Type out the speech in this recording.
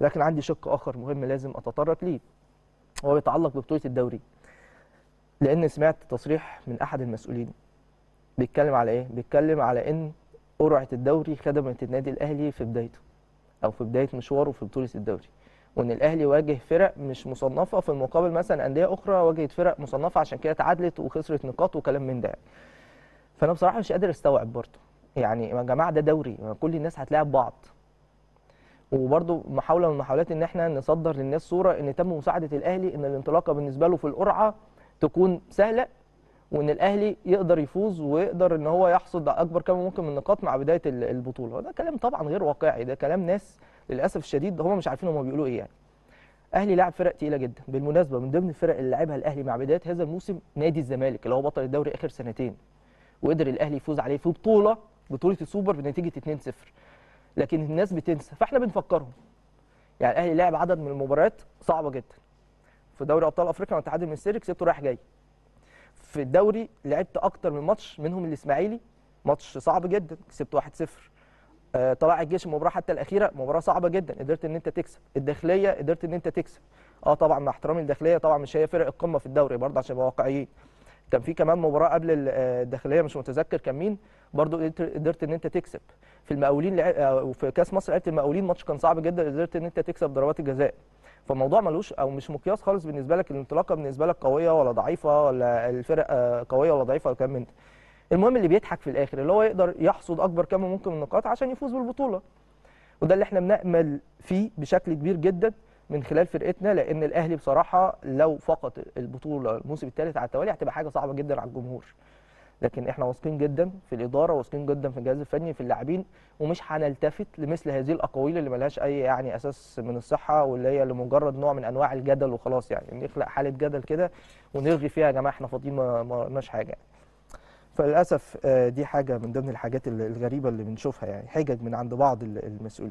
لكن عندي شق اخر مهم لازم اتطرق ليه، هو بيتعلق ببطوله الدوري. لان سمعت تصريح من احد المسؤولين بيتكلم على ايه؟ بيتكلم على ان قرعه الدوري خدمت النادي الاهلي في بدايته او في بدايه مشواره في بطوله الدوري، وان الاهلي واجه فرق مش مصنفه، في المقابل مثلا انديه اخرى واجهت فرق مصنفه عشان كده اتعادلت وخسرت نقاط وكلام من ده. فانا بصراحه مش قادر استوعب برضه، يعني يا جماعه ده دوري كل الناس هتلاعب بعض. وبرضه محاوله من المحاولات ان احنا نصدر للناس صوره ان تم مساعده الاهلي، ان الانطلاقه بالنسبه له في القرعه تكون سهله، وان الاهلي يقدر يفوز ويقدر ان هو يحصد اكبر كم ممكن من النقاط مع بدايه البطوله. ده كلام طبعا غير واقعي، ده كلام ناس للاسف الشديد هم مش عارفين هم بيقولوا ايه. يعني الاهلي لعب فرق تقيله جدا، بالمناسبه من ضمن الفرق اللي لعبها الاهلي مع بدايه هذا الموسم نادي الزمالك اللي هو بطل الدوري اخر سنتين، وقدر الاهلي يفوز عليه في بطوله السوبر بنتيجه 2-0. لكن الناس بتنسى، فاحنا بنفكرهم. يعني الاهلي لعب عدد من المباريات صعبه جدا في دوري ابطال افريقيا، ما تعادل من السيرك كسبته رايح جاي. في الدوري لعبت اكتر من ماتش، منهم الاسماعيلي ماتش صعب جدا كسبته 1-0. طلع الجيش المباراه حتى الاخيره مباراه صعبه جدا قدرت ان انت تكسب. الداخليه قدرت ان انت تكسب، طبعا مع احترامي الداخليه طبعا مش هي فرق القمه في الدوري برضه عشان نبقى واقعيين. كان في كمان مباراه قبل الداخليه مش متذكر كان مين، برضه قدرت ان انت تكسب. في المقاولين وفي كاس مصر لعبت المقاولين ماتش كان صعب جدا قدرت ان انت تكسب ضربات الجزاء. فالموضوع ملوش او مش مقياس خالص بالنسبه لك، الانطلاقه بالنسبه لك قويه ولا ضعيفه، ولا الفرق قويه ولا ضعيفه ولا كام من ده. المهم اللي بيضحك في الاخر اللي هو يقدر يحصد اكبر كم ممكن من النقاط عشان يفوز بالبطوله. وده اللي احنا بنامل فيه بشكل كبير جدا من خلال فرقتنا، لان الاهلي بصراحه لو فقد البطوله الموسم الثالث على التوالي هتبقى حاجه صعبه جدا على الجمهور. لكن احنا واثقين جدا في الاداره، واثقين جدا في الجهاز الفني، في اللاعبين، ومش هنلتفت لمثل هذه الاقاويل اللي ملهاش اي يعني اساس من الصحه، واللي هي لمجرد نوع من انواع الجدل وخلاص. يعني نخلق حاله جدل كده ونلغي فيها يا جماعه احنا فاضيين ما قلناش حاجه. فللاسف دي حاجه من ضمن الحاجات الغريبه اللي بنشوفها، يعني حجج من عند بعض المسؤولين.